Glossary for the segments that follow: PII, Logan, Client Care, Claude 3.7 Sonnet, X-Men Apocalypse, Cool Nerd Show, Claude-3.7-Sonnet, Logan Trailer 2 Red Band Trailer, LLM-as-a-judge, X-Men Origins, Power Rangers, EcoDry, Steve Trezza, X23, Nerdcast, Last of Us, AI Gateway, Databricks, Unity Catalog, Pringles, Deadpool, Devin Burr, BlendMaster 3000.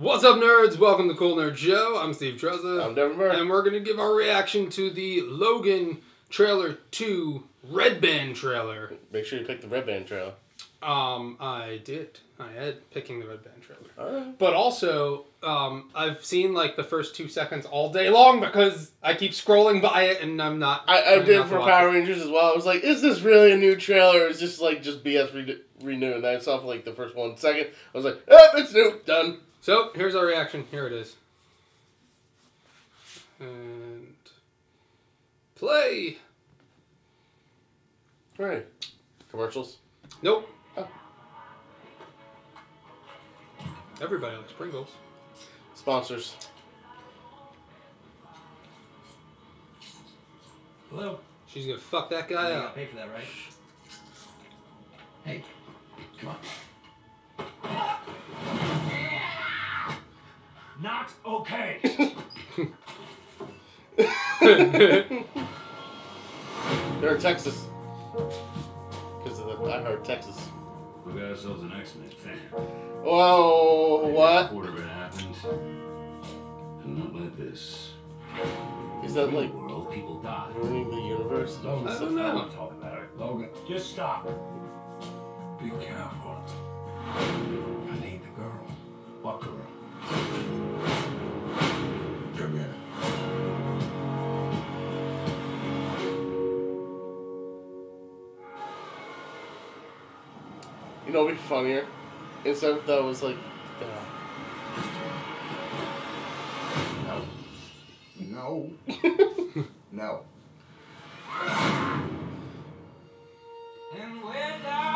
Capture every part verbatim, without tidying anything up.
What's up, nerds? Welcome to Cool Nerd Show. I'm Steve Trezza. I'm Devin Burr. And we're going to give our reaction to the Logan Trailer two Red Band Trailer. Make sure you pick the Red Band Trailer. Um, I did. I had picking the Red Band Trailer. All right. But also, um, I've seen like the first two seconds all day long because I keep scrolling by it and I'm not... I, I did for Power Rangers as well. I was like, is this really a new trailer? Or is this like just B S re renewed? And I saw for like the first one second. I was like, oh, it's new. Done. So, here's our reaction. Here it is. And... play! All right. Commercials? Nope. Oh. Everybody likes Pringles. Sponsors. Hello? She's gonna fuck that guy up. You gotta pay for that, right? Hey. Come on. Not okay. They're in Texas. Because of the I Heart Texas. We got ourselves an X-Men fan. Whoa, I what? Quarter of it happened. And not like this. Is that like world people die? Ruining the universe? Oh, I don't know. I'm talking about it. Logan, just stop. Be careful. I need the girl. What girl? Come here. You know, it'd be funnier. Instead of that, was like, yeah. No, no, no. And we're down.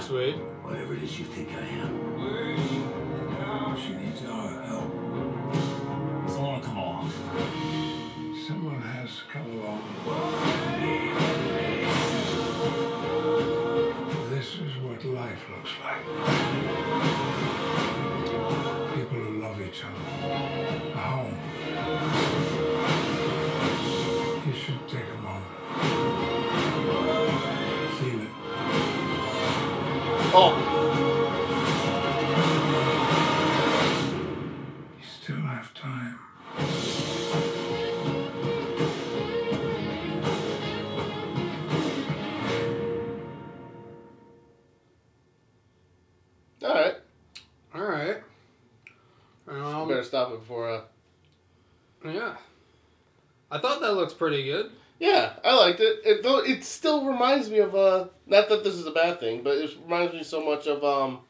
Sweet. Whatever it is you think I am, she needs our help. Someone come along. Someone has to come along. This is what life looks like. People who love each other. A home. You should take a moment. Feel it. Oh. You still have time. All right. All right. Um, better stop it before. Uh... Yeah. I thought that looks pretty good. Yeah, I liked it. It though it still reminds me of uh not that this is a bad thing, but it reminds me so much of um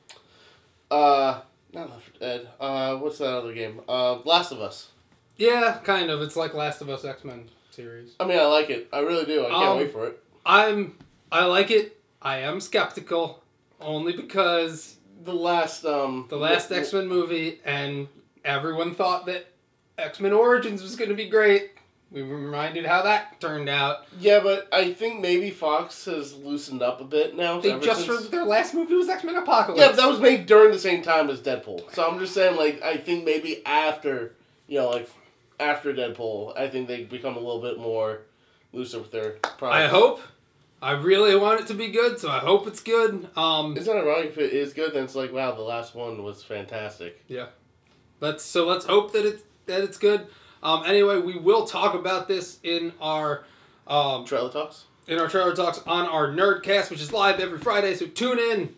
uh not Left four Dead. Uh what's that other game? Uh Last of Us. Yeah, kind of. It's like Last of Us X-Men series. I mean, I like it. I really do. I can't um, wait for it. I'm I like it. I am skeptical only because the last um the last X-Men movie, and everyone thought that X-Men Origins was going to be great. We were reminded how that turned out. Yeah, but I think maybe Fox has loosened up a bit now. They just since... their last movie was X-Men Apocalypse. Yeah, that was made during the same time as Deadpool. So I'm just saying, like, I think maybe after, you know, like, after Deadpool, I think they become a little bit more looser with their products. I hope. I really want it to be good, so I hope it's good. Um, Isn't it wrong if it is good? Then it's like, wow, the last one was fantastic. Yeah. Let's, so let's hope that it's, that it's good. Um, anyway, we will talk about this in our um, trailer talks. In our trailer talks on our Nerdcast, which is live every Friday. So tune in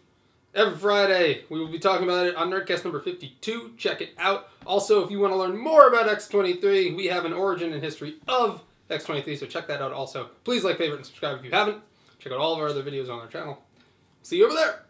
every Friday. We will be talking about it on Nerdcast number fifty-two. Check it out. Also, if you want to learn more about X twenty-three, we have an origin and history of X twenty-three. So check that out also. Please like, favorite, and subscribe if you haven't. Check out all of our other videos on our channel. See you over there.